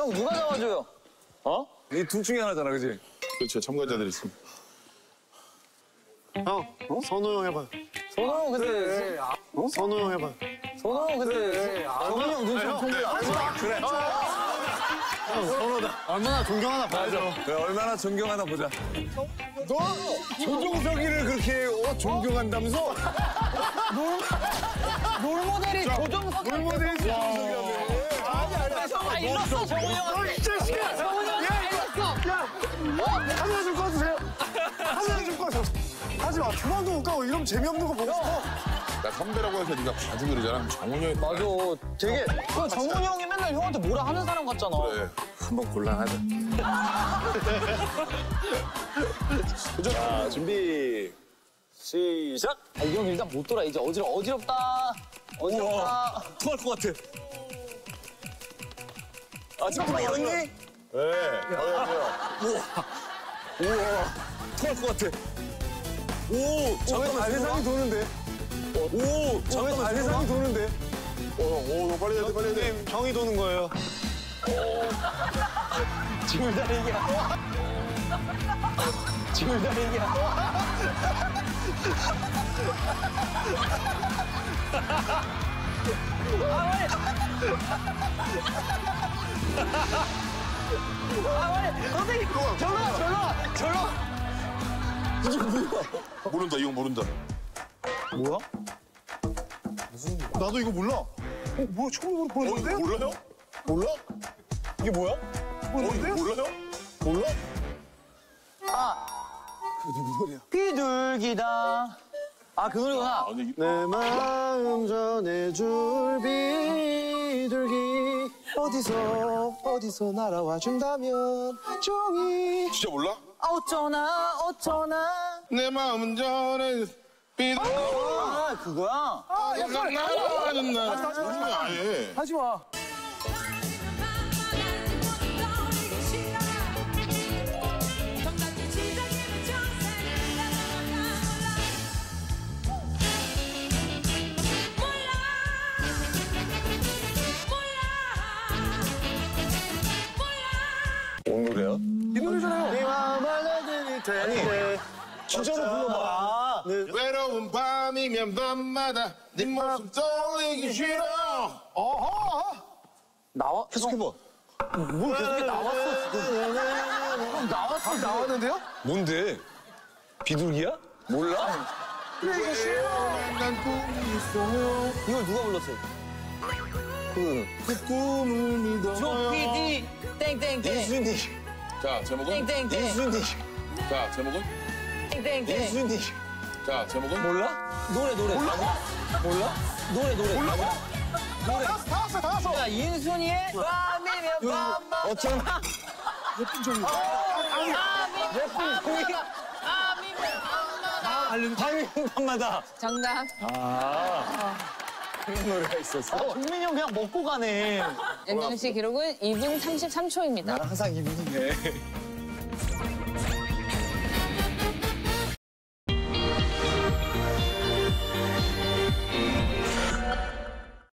형 누가 잡아줘요? 어? 이 둘 중에 하나잖아, 그지? 그렇죠, 참가자들이 있습니다. 형, 어? 선우 형 해봐요. 선우 형 근데... 어? 선우 형 해봐요. 선우 형 근데... 선우 형 눈치 좀 보면 안 돼. 그래. 선우다. 얼마나 존경하나 보자. 그래, 얼마나 존경하나 보자. 너 조종석이를 그렇게 존경한다면서? 롤모델이 조종석이. 롤모델이 조종석이라며. 아니. 아, 일렀어, 정훈이 형한테. 이 자식아! 정훈이 형한테 일렀어. 야, 카메라 좀 꺼주세요. 카메라 좀 꺼줘. 하지 마. 조만도 못 가고 이러면 재미없는 거 보고 싶어. 나 선배라고 해서 네가 봐준 그러잖아. 정훈이 형이 맞아. 되게 정훈이 형이 맨날 형한테 뭐라 하는 사람 같잖아. 그래. 한번 곤란하자. 자, 준비. 시작. 아, 이 형 일단 못 돌아. 이제 어지럽다. 어지럽다. 토할 것 같아. 아직도 멀었니? 네. 우와. 토할 것 같아. 오, 잠깐만. 세상이 도는데. 오, 잠깐만. 세상이 도는데. 오, 빨리 해야 돼, 빨리 해야 돼. 형이 도는 거예요. 지금 다리기야. 지금 다리기야. 선생님, 절로 와. 이게 뭐야? 모른다, 이거 모른다. 뭐야? 무슨? 나도 이거 몰라. 뭐야? 처음으로 보는데? 몰라요? 몰라? 이게 뭐야? 몰라요? 몰라? 아. 그게 누구 노래야? 비둘기다. 아, 그 노래구나. 내 마음 전해줄 비둘기 어디서 날아와준다면 종이. 진짜 몰라? 어쩌나 내 마음 전해 비둘기. 아, 그거야? 아, 약간 날아와준다. 하지마. 이 노래잖아요. 네 마음을 아니, 진짜로 불러봐. 외로운 밤이면 밤마다 네 모습 떠올리기 싫어. 어허. 나와? 계속해봐. 뭘 계속해? 나왔어, 지금. 그럼 나왔어, 나왔는데요? 뭔데? 비둘기야? 몰라? 그래, 싫어. 난 꿈이 있어요. 이걸 누가 불렀어요? 그 꿈을 믿어요. 조피디 땡땡땡. 인순이. 자, 제목은? 땡땡땡. 인순이. 자, 제목은? 땡땡땡. 인순이. 자, 제목은? 몰라? 노래. 몰라? 노래. 몰라? 다 왔어. 자, 인순이의 밤이면 밤마다. 어쩌나? 예쁜 종이. 예쁜 종이가. 밤이면 밤마다. 정답. 아. 그런 노래가 있었어. 아, 종민이 형 그냥 먹고 가네. MMC 기록은 2분 33초입니다. 나는 항상 2분이네.